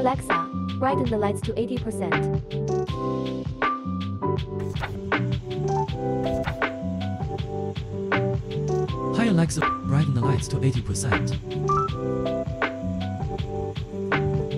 Alexa, brighten the lights to 80%. Hi Alexa, brighten the lights to 80%.